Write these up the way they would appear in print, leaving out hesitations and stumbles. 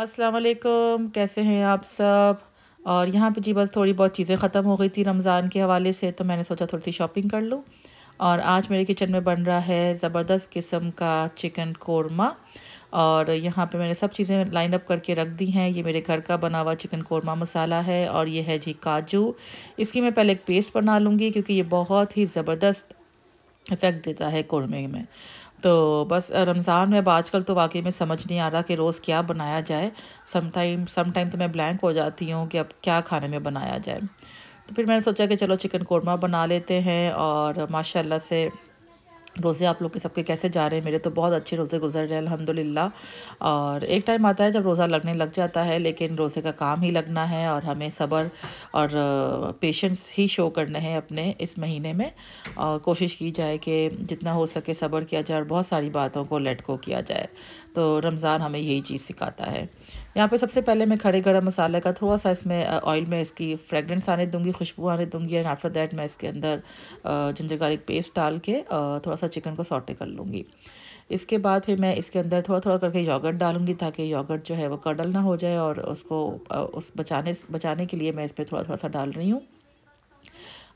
अस्सलाम वालेकुम, कैसे हैं आप सब। और यहाँ पे जी बस थोड़ी बहुत चीज़ें ख़त्म हो गई थी रमज़ान के हवाले से, तो मैंने सोचा थोड़ी सी शॉपिंग कर लूँ। और आज मेरे किचन में बन रहा है ज़बरदस्त किस्म का चिकन कोरमा। और यहाँ पे मैंने सब चीज़ें लाइन अप करके रख दी हैं। ये मेरे घर का बना हुआ चिकन कोरमा मसाला है और ये है जी काजू। इसकी मैं पहले एक पेस्ट बना लूँगी क्योंकि ये बहुत ही ज़बरदस्त इफ़ेक्ट देता है कोरमे में। तो बस रमज़ान में अब आजकल तो वाकई में समझ नहीं आ रहा कि रोज़ क्या बनाया जाए। समटाइम तो मैं ब्लैंक हो जाती हूँ कि अब क्या खाने में बनाया जाए। तो फिर मैंने सोचा कि चलो चिकन कोरमा बना लेते हैं। और माशाल्लाह से रोज़े आप लोग के सबके कैसे जा रहे हैं। मेरे तो बहुत अच्छे रोज़े गुजर रहे हैं अल्हम्दुलिल्लाह। और एक टाइम आता है जब रोज़ा लगने लग जाता है, लेकिन रोज़े का काम ही लगना है और हमें सब्र और पेशेंस ही शो करने हैं अपने इस महीने में। और कोशिश की जाए कि जितना हो सके सब्र किया जाए और बहुत सारी बातों को लेट को किया जाए। तो रमज़ान हमें यही चीज़ सिखाता है। यहाँ पे सबसे पहले मैं खड़े गरम मसाले का थोड़ा सा इसमें ऑयल में इसकी फ्रेगरेंस आने दूंगी, खुशबू आने दूंगी। एंड आफ्टर दैट मैं इसके अंदर जिंजर गार्लिक पेस्ट डाल के थोड़ा सा चिकन को सॉटे कर लूँगी। इसके बाद फिर मैं इसके अंदर थोड़ा थोड़ा करके योगर्ट डालूंगी ताकि योगर्ट जो है वो कडल ना हो जाए। और उसको उस बचाने के लिए मैं इस पर थोड़ा सा डाल रही हूँ।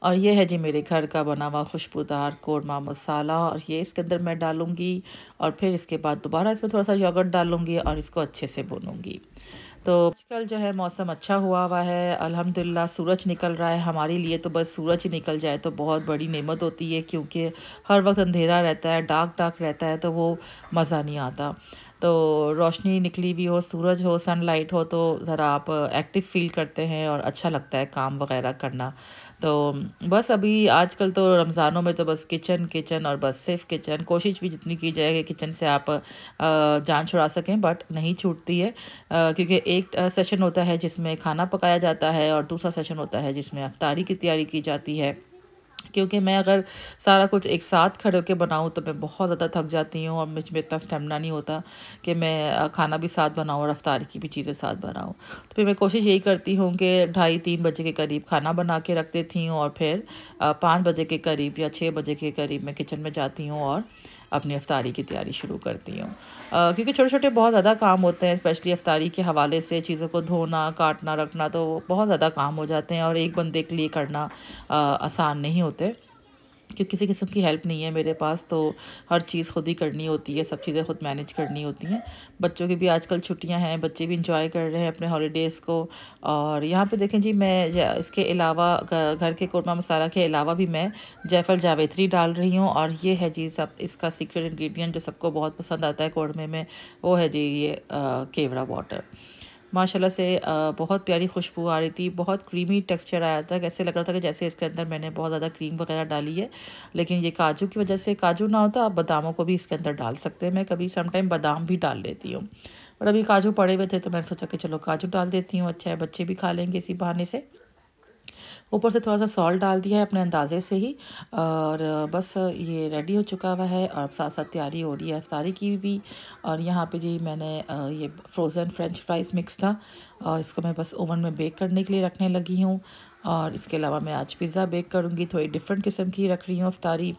और ये है जी मेरे घर का बना हुआ खुशबूदार कोरमा मसाला। और ये इसके अंदर मैं डालूँगी और फिर इसके बाद दोबारा इसमें थोड़ा सा योगर्ट डालूँगी और इसको अच्छे से भूनूँगी। तो आजकल जो है मौसम अच्छा हुआ हुआ है अल्हम्दुलिल्लाह। सूरज निकल रहा है, हमारे लिए तो बस सूरज ही निकल जाए तो बहुत बड़ी नेमत होती है, क्योंकि हर वक्त अंधेरा रहता है, डार्क रहता है तो वो मज़ा नहीं आता। तो रोशनी निकली भी हो, सूरज हो, सनलाइट हो तो ज़रा आप एक्टिव फील करते हैं और अच्छा लगता है काम वगैरह करना। तो बस अभी आजकल तो रमज़ानों में तो बस किचन और बस सिर्फ किचन। कोशिश भी जितनी की जाए कि किचन से आप जान छुड़ा सकें, बट नहीं छूटती है। क्योंकि एक सेशन होता है जिसमें खाना पकाया जाता है और दूसरा सेशन होता है जिसमें इफ्तारी की तैयारी की जाती है। क्योंकि मैं अगर सारा कुछ एक साथ खड़े होकर बनाऊँ तो मैं बहुत ज़्यादा थक जाती हूँ और मुझ में इतना स्टेमिना नहीं होता कि मैं खाना भी साथ बनाऊँ और इफ्तार की भी चीज़ें साथ बनाऊँ। तो फिर मैं कोशिश यही करती हूँ कि 2:30-3 बजे के करीब खाना बना के रख देती हूँ और फिर 5 बजे के करीब या 6 बजे के करीब मैं किचन में जाती हूँ और अपनी इफ्तारी की तैयारी शुरू करती हूँ। क्योंकि छोटे छोटे बहुत ज़्यादा काम होते हैं, स्पेशली इफ्तारी के हवाले से चीज़ों को धोना, काटना, रखना, तो बहुत ज़्यादा काम हो जाते हैं और एक बंदे के लिए करना आसान नहीं होते, क्योंकि किसी किस्म की हेल्प नहीं है मेरे पास। तो हर चीज़ खुद ही करनी होती है, सब चीज़ें खुद मैनेज करनी होती हैं। बच्चों की भी आजकल छुट्टियां हैं, बच्चे भी इंजॉय कर रहे हैं अपने हॉलीडेज़ को। और यहाँ पे देखें जी, मैं इसके अलावा घर के कोरमा मसाला के अलावा भी मैं जायफल जावेत्री डाल रही हूँ। और ये है जी सब इसका सीक्रेट इन्ग्रीडियंट जो सबको बहुत पसंद आता है कोरमे में, वो है जी ये केवड़ा वाटर। माशाल्लाह से बहुत प्यारी खुशबू आ रही थी, बहुत क्रीमी टेक्सचर आया था। ऐसे लग रहा था कि जैसे इसके अंदर मैंने बहुत ज़्यादा क्रीम वगैरह डाली है, लेकिन ये काजू की वजह से, काजू ना होता आप बादामों को भी इसके अंदर डाल सकते हैं। मैं कभी समटाइम बादाम भी डाल लेती हूँ, पर अभी काजू पड़े हुए थे तो मैंने सोचा कि चलो काजू डाल देती हूँ, अच्छा है बच्चे भी खा लेंगे इसी बहाने से। ऊपर से थोड़ा सा सॉल्ट डाल दिया है अपने अंदाजे से ही। और बस ये रेडी हो चुका हुआ है और साथ साथ तैयारी हो रही है इफ्तारी की भी। और यहाँ पे जी मैंने ये फ्रोज़न फ्रेंच फ्राइज़ मिक्स था और इसको मैं बस ओवन में बेक करने के लिए रखने लगी हूँ। और इसके अलावा मैं आज पिज़्ज़ा बेक करूँगी, थोड़ी डिफरेंट किस्म की रख रही हूँ इफ्तारी,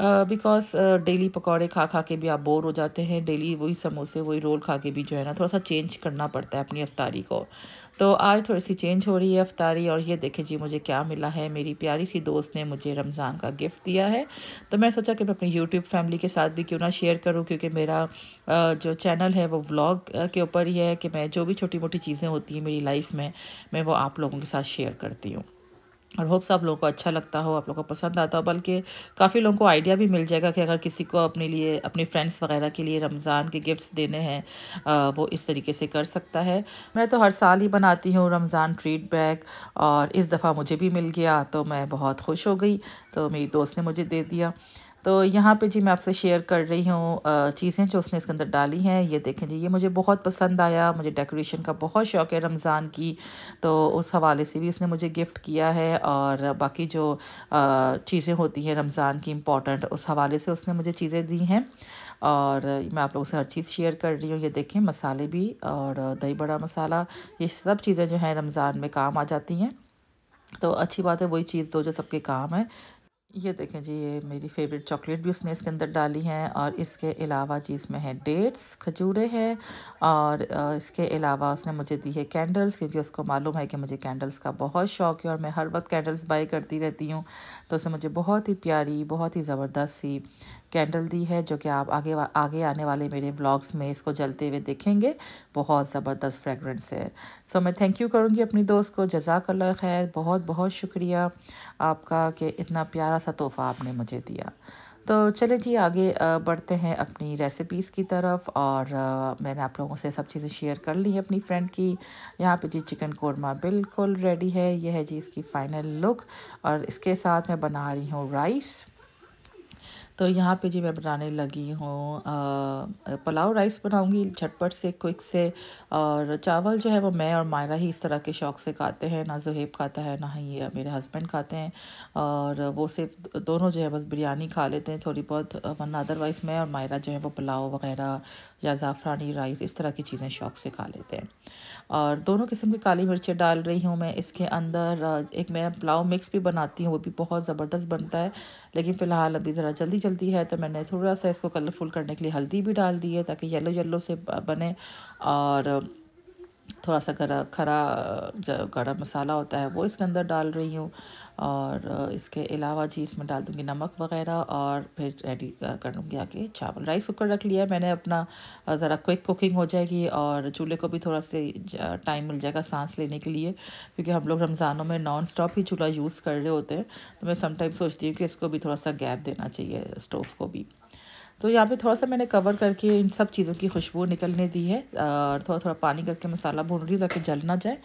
बिकॉज़ डेली पकौड़े खा खा के भी आप बोर हो जाते हैं, डेली वही समोसे वही रोल खा के भी जो है ना थोड़ा सा चेंज करना पड़ता है अपनी इफ्तारी को। तो आज थोड़ी सी चेंज हो रही है इफ्तारी। और ये देखें जी मुझे क्या मिला है, मेरी प्यारी सी दोस्त ने मुझे रमज़ान का गिफ्ट दिया है। तो मैं सोचा कि मैं अपनी यूट्यूब फैमिली के साथ भी क्यों ना शेयर करूँ, क्योंकि मेरा जो चैनल है वो व्लॉग के ऊपर ही है कि मैं जो भी छोटी मोटी चीज़ें होती हैं मेरी लाइफ में मैं वो आप लोगों के साथ शेयर करती हूँ। और होप्स आप लोगों को अच्छा लगता हो, आप लोगों को पसंद आता हो, बल्कि काफ़ी लोगों को आइडिया भी मिल जाएगा कि अगर किसी को अपने लिए, अपने फ्रेंड्स वगैरह के लिए रमज़ान के गिफ्ट्स देने हैं, वो इस तरीके से कर सकता है। मैं तो हर साल ही बनाती हूँ रमज़ान ट्रीट बैग, और इस दफ़ा मुझे भी मिल गया तो मैं बहुत खुश हो गई, तो मेरी दोस्त ने मुझे दे दिया। तो यहाँ पे जी मैं आपसे शेयर कर रही हूँ चीज़ें जो उसने इसके अंदर डाली हैं। ये देखें जी, ये मुझे बहुत पसंद आया, मुझे डेकोरेशन का बहुत शौक़ है रमज़ान की, तो उस हवाले से भी उसने मुझे गिफ़्ट किया है। और बाकी जो चीज़ें होती हैं रमज़ान की इम्पॉर्टेंट, उस हवाले से उसने मुझे चीज़ें दी हैं और मैं आप लोगों से हर चीज़ शेयर कर रही हूँ। ये देखें मसाले भी, और दही बड़ा मसाला, ये सब चीज़ें जो हैं रमज़ान में काम आ जाती हैं, तो अच्छी बात है, वही चीज़ दो जो सबके काम है। ये देखें जी, ये मेरी फेवरेट चॉकलेट भी उसने इसके अंदर डाली हैं। और इसके अलावा जी इसमें है डेट्स, खजूरें हैं, और इसके अलावा उसने मुझे दी है कैंडल्स, क्योंकि उसको मालूम है कि मुझे कैंडल्स का बहुत शौक़ है और मैं हर वक्त कैंडल्स बाय करती रहती हूँ। तो उसने मुझे बहुत ही प्यारी, बहुत ही ज़बरदस्त सी कैंडल दी है, जो कि आप आगे आने वाले मेरे व्लॉग्स में इसको जलते हुए देखेंगे, बहुत ज़बरदस्त फ्रेगरेंस है। सो मैं थैंक यू करूँगी अपनी दोस्त को, जज़ाकल्लाह खैर, बहुत बहुत शुक्रिया आपका कि इतना प्यारा सा तोहफ़ा आपने मुझे दिया। तो चले जी आगे बढ़ते हैं अपनी रेसिपीज़ की तरफ, और मैंने आप लोगों से सब चीज़ें शेयर कर ली हैं अपनी फ्रेंड की। यहाँ पे जी चिकन कोरमा बिल्कुल रेडी है, यह है जी इसकी फ़ाइनल लुक, और इसके साथ मैं बना रही हूँ राइस। तो यहाँ पे जी मैं बनाने लगी हूँ पुलाव राइस, बनाऊँगी झटपट से, क्विक से। और चावल जो है वो मैं और मायरा ही इस तरह के शौक़ से खाते हैं, ना ज़ुहैब खाता है, ना ही मेरे हस्बैंड खाते हैं, और वो सिर्फ दोनों जो है बस बिरयानी खा लेते हैं थोड़ी बहुत, वरना अदरवाइज़ मैं और मायरा जो है वो पुलाव वग़ैरह या ज़ाफ़रानी राइस, इस तरह की चीज़ें शौक़ से खा लेते हैं। और दोनों किस्म की काली मिर्चें डाल रही हूँ मैं इसके अंदर। एक मैं पुलाव मिक्स भी बनाती हूँ, वो भी बहुत ज़बरदस्त बनता है, लेकिन फ़िलहाल अभी ज़रा जल्दी चलती है, तो मैंने थोड़ा सा इसको कलरफुल करने के लिए हल्दी भी डाल दी है ताकि येलो येलो से बने। और थोड़ा सा खरा जो गरम मसाला होता है वो इसके अंदर डाल रही हूँ, और इसके अलावा जी इसमें डाल दूँगी नमक वगैरह, और फिर रेडी कर लूँगी आगे चावल। राइस कुकर रख लिया है मैंने अपना, ज़रा क्विक कुकिंग हो जाएगी, और चूल्हे को भी थोड़ा से टाइम मिल जाएगा सांस लेने के लिए, क्योंकि हम लोग रमज़ानों में नॉन स्टॉप ही चूल्हा यूज़ कर रहे होते हैं। तो मैं समटाइम सोचती हूँ कि इसको भी थोड़ा सा गैप देना चाहिए, स्टोव को भी। तो यहाँ पे थोड़ा सा मैंने कवर करके इन सब चीज़ों की खुशबू निकलने दी है, और थोड़ा थोड़ा पानी करके मसाला भून रही हूँ ताकि जल ना जाए।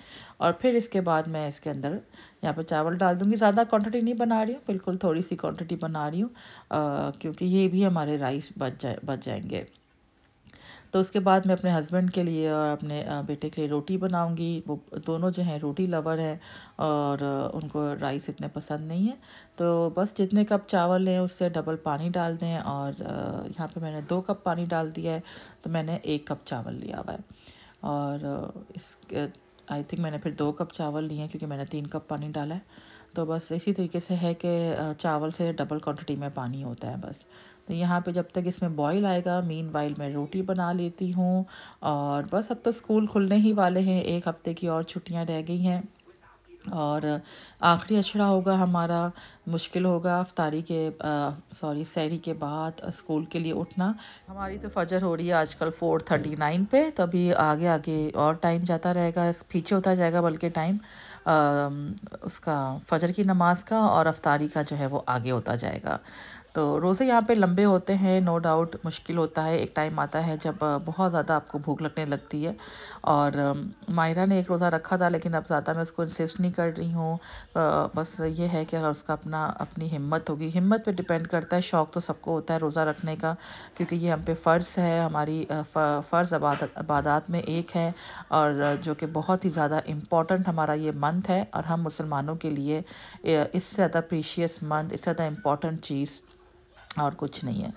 और फिर इसके बाद मैं इसके अंदर यहाँ पे चावल डाल दूँगी। ज़्यादा क्वांटिटी नहीं बना रही हूँ, बिल्कुल थोड़ी सी क्वांटिटी बना रही हूँ, क्योंकि ये भी हमारे राइस बच जाएंगे। तो उसके बाद मैं अपने हस्बैंड के लिए और अपने बेटे के लिए रोटी बनाऊंगी। वो दोनों जो हैं रोटी लवर हैं, और उनको राइस इतने पसंद नहीं है। तो बस जितने कप चावल हैं उससे डबल पानी डाल दें, और यहाँ पे मैंने 2 कप पानी डाल दिया है, तो मैंने 1 कप चावल लिया हुआ है। और इस आई थिंक मैंने फिर 2 कप चावल लिए हैं, क्योंकि मैंने 3 कप पानी डाला है। तो बस इसी तरीके से है कि चावल से डबल क्वांटिटी में पानी होता है बस। तो यहाँ पे जब तक इसमें बॉईल आएगा, मीनवाइल मैं रोटी बना लेती हूँ। और बस अब तो स्कूल खुलने ही वाले हैं, 1 हफ्ते की और छुट्टियाँ रह गई हैं, और आखिरी अशरा होगा हमारा, मुश्किल होगा अफ्तारी के सहरी के बाद स्कूल के लिए उठना। हमारी तो फजर हो रही है आजकल 4:39 पे, तो अभी आगे आगे और टाइम जाता रहेगा, पीछे होता जाएगा बल्कि टाइम उसका, फजर की नमाज़ का, और अफ्तारी का जो है वो आगे होता जाएगा। तो रोज़े यहाँ पे लंबे होते हैं, नो डाउट मुश्किल होता है। एक टाइम आता है जब बहुत ज़्यादा आपको भूख लगने लगती है, और मायरा ने एक रोज़ा रखा था, लेकिन अब ज़्यादा मैं उसको इंसिस्ट नहीं कर रही हूँ। बस ये है कि अगर उसका अपनी हिम्मत होगी, हिम्मत पे डिपेंड करता है। शौक़ तो सबको होता है रोज़ा रखने का, क्योंकि ये हम पे फ़र्ज़ है, हमारी फ़र्ज़ इबादत में एक है, और जो कि बहुत ही ज़्यादा इम्पॉर्टेंट हमारा ये मंथ है, और हम मुसलमानों के लिए इससे ज़्यादा प्रीशियस मंथ, इससे ज़्यादा इम्पॉर्टेंट चीज़ और कुछ नहीं है।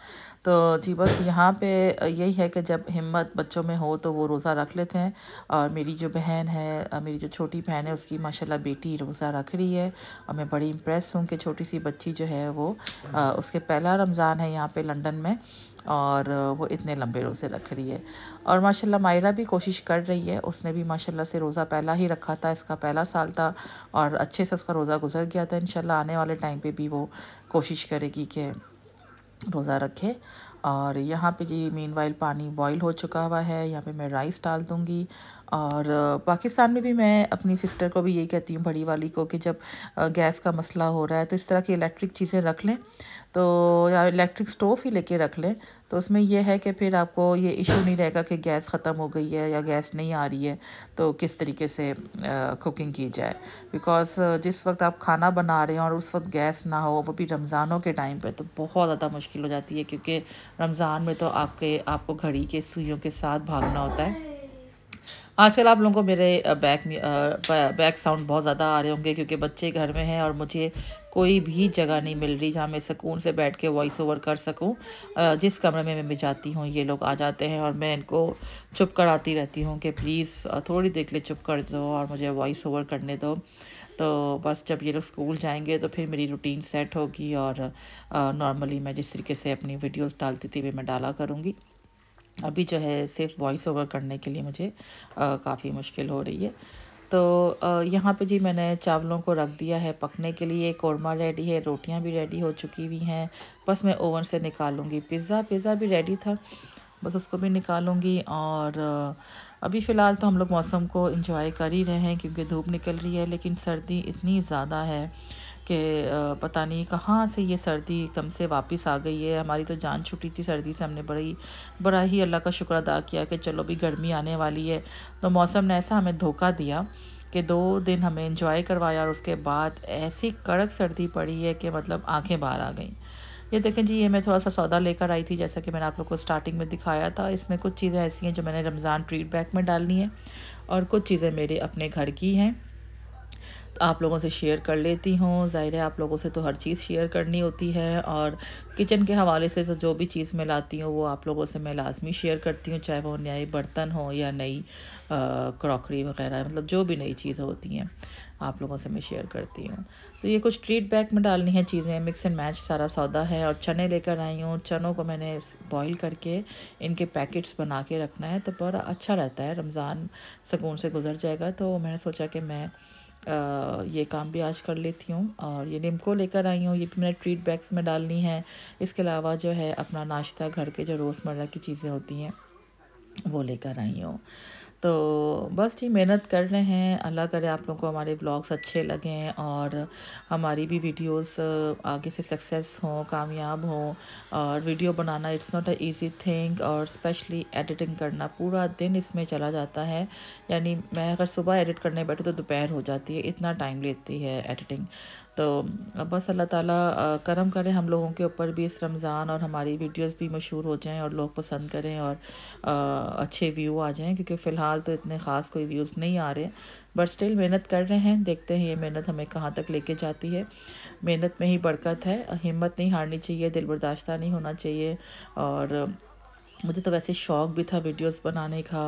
तो जी बस यहाँ पे यही है कि जब हिम्मत बच्चों में हो तो वो रोज़ा रख लेते हैं। और मेरी जो बहन है, मेरी जो छोटी बहन है, उसकी माशाल्लाह बेटी रोज़ा रख रही है, और मैं बड़ी इम्प्रेस हूँ कि छोटी सी बच्ची जो है वो उसके पहला रमज़ान है यहाँ पे लंदन में, और वो इतने लंबे रोज़े रख रही है। और माशाल्लाह मायरा भी कोशिश कर रही है, उसने भी माशाल्लाह से रोज़ा पहला ही रखा था, इसका पहला साल था, और अच्छे से उसका रोज़ा गुजर गया था। इंशाल्लाह आने वाले टाइम पर भी वो कोशिश करेगी कि रोज़ा रखे। और यहाँ पे जी मीनवाइल पानी बॉईल हो चुका हुआ है। यहाँ पे मैं राइस डाल दूँगी। और पाकिस्तान में भी मैं अपनी सिस्टर को भी यही कहती हूँ, बड़ी वाली को, कि जब गैस का मसला हो रहा है तो इस तरह की इलेक्ट्रिक चीज़ें रख लें, तो या इलेक्ट्रिक स्टोव ही लेके रख लें। तो उसमें यह है कि फिर आपको ये इशू नहीं रहेगा कि गैस ख़त्म हो गई है या गैस नहीं आ रही है तो किस तरीके से कुकिंग की जाए। बिकॉज़ जिस वक्त आप खाना बना रहे हैं और उस वक्त गैस ना हो, वो भी रमज़ानों के टाइम पर, तो बहुत ज़्यादा मुश्किल हो जाती है, क्योंकि रमज़ान में तो आपको घड़ी के सुइयों के साथ भागना होता है। आजकल आप लोगों को मेरे बैक साउंड बहुत ज़्यादा आ रहे होंगे, क्योंकि बच्चे घर में हैं और मुझे कोई भी जगह नहीं मिल रही जहाँ मैं सुकून से बैठ के वॉइस ओवर कर सकूँ। जिस कमरे में मैं जाती हूँ ये लोग आ जाते हैं और मैं इनको चुप कराती रहती हूँ कि प्लीज़ थोड़ी देर के लिए चुप कर दो और मुझे वॉइस ओवर करने दो। तो बस जब ये लोग स्कूल जाएंगे तो फिर मेरी रूटीन सेट होगी और नॉर्मली मैं जिस तरीके से अपनी वीडियोस डालती थी मैं डाला करूँगी। अभी जो है सिर्फ वॉइस ओवर करने के लिए मुझे काफ़ी मुश्किल हो रही है। तो यहाँ पे जी मैंने चावलों को रख दिया है पकने के लिए। कौरमा रेडी है, रोटियाँ भी रेडी हो चुकी हुई हैं, बस मैं ओवन से निकालूँगी। पिज़्ज़ा भी रेडी था, बस उसको भी निकालूँगी। और अभी फ़िलहाल तो हम लोग मौसम को एंजॉय कर ही रहे हैं क्योंकि धूप निकल रही है, लेकिन सर्दी इतनी ज़्यादा है कि पता नहीं कहाँ से ये सर्दी एकदम से वापस आ गई है। हमारी तो जान छुटी थी सर्दी से, हमने बड़ा ही अल्लाह का शुक्र अदा किया कि चलो भी गर्मी आने वाली है। तो मौसम ने ऐसा हमें धोखा दिया कि 2 दिन हमें एंजॉय करवाया और उसके बाद ऐसी कड़क सर्दी पड़ी है कि मतलब आंखें बाहर आ गई। ये देखें जी, ये मैं थोड़ा सा सौदा लेकर आई थी, जैसा कि मैंने आप लोग को स्टार्टिंग में दिखाया था। इसमें कुछ चीज़ें ऐसी हैं जो मैंने रमज़ान ट्रीट बैग में डालनी है और कुछ चीज़ें मेरे अपने घर की हैं, तो आप लोगों से शेयर कर लेती हूँ। ज़ाहिर है आप लोगों से तो हर चीज़ शेयर करनी होती है, और किचन के हवाले से तो जो भी चीज़ मैं लाती हूँ वो आप लोगों से मैं लाजमी शेयर करती हूँ, चाहे वो नए बर्तन हो या नई क्रॉकरी वगैरह, मतलब जो भी नई चीज़ होती हैं आप लोगों से मैं शेयर करती हूँ। तो ये कुछ ट्रीट बैग में डालनी है चीज़ें, मिक्स एंड मैच सारा सौदा है। और चने लेकर आई हूँ, चनों को मैंने बॉईल करके इनके पैकेट्स बना के रखना है, तो बड़ा अच्छा रहता है, रमज़ान सुकून से गुजर जाएगा। तो मैंने सोचा कि मैं ये काम भी आज कर लेती हूँ। और ये निम्को लेकर आई हूँ, ये भी मैंने ट्रीट बैग्स में डालनी है। इसके अलावा जो है अपना नाश्ता, घर के जो रोज़मर्रा की चीज़ें होती हैं वो लेकर आई हूँ। तो बस जी मेहनत कर रहे हैं, अल्लाह करे आप लोगों को हमारे ब्लॉग्स अच्छे लगें और हमारी भी वीडियोस आगे से सक्सेस हों, कामयाब हों। और वीडियो बनाना it's not a easy thing, और स्पेशली एडिटिंग करना, पूरा दिन इसमें चला जाता है। यानी मैं अगर सुबह एडिट करने बैठूँ तो दोपहर हो जाती है, इतना टाइम लेती है एडिटिंग। तो बस अल्लाह ताला करम करे हम लोगों के ऊपर भी इस रमज़ान, और हमारी वीडियोस भी मशहूर हो जाएं और लोग पसंद करें और अच्छे व्यू आ जाएं, क्योंकि फ़िलहाल तो इतने ख़ास कोई व्यूज़ नहीं आ रहे, बट स्टिल मेहनत कर रहे हैं। देखते हैं ये मेहनत हमें कहाँ तक लेके जाती है। मेहनत में ही बरकत है, हिम्मत नहीं हारनी चाहिए, दिल बर्दाश्ता नहीं होना चाहिए। और मुझे तो वैसे शौक़ भी था वीडियोस बनाने का,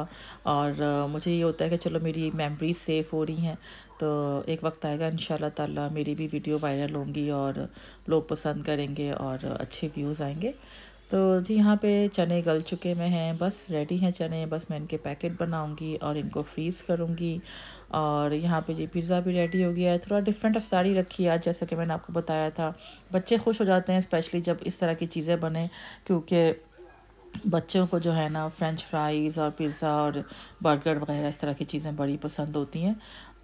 और मुझे ये होता है कि चलो मेरी मेमोरीज सेफ़ हो रही हैं, तो एक वक्त आएगा इंशाल्लाह ताला मेरी भी वीडियो वायरल होंगी और लोग पसंद करेंगे और अच्छे व्यूज़ आएंगे। तो जी यहाँ पे चने गल चुके में हैं, बस रेडी हैं चने, बस मैं इनके पैकेट बनाऊंगी और इनको फ्रीज़ करूंगी। और यहाँ पे जी पिज़्ज़ा भी रेडी हो गया है। थोड़ा डिफरेंट अफ्तारी रखी है आज, जैसा कि मैंने आपको बताया था। बच्चे खुश हो जाते हैं स्पेशली जब इस तरह की चीज़ें बने, क्योंकि बच्चों को जो है ना फ्रेंच फ्राइज़ और पिज़्ज़ा और बर्गर वगैरह इस तरह की चीज़ें बड़ी पसंद होती हैं।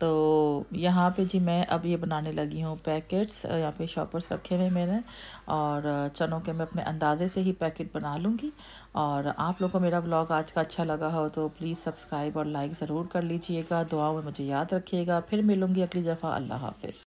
तो यहाँ पे जी मैं अब ये बनाने लगी हूँ पैकेट्स। यहाँ पे शॉपर्स रखे हुए मैंने, और चनों के मैं अपने अंदाज़े से ही पैकेट बना लूँगी। और आप लोगों को मेरा व्लॉग आज का अच्छा लगा हो तो प्लीज़ सब्सक्राइब और लाइक ज़रूर कर लीजिएगा। दुआओं में मुझे याद रखिएगा। फिर मिलूँगी अगली दफ़ा। अल्लाह हाफ़िज़।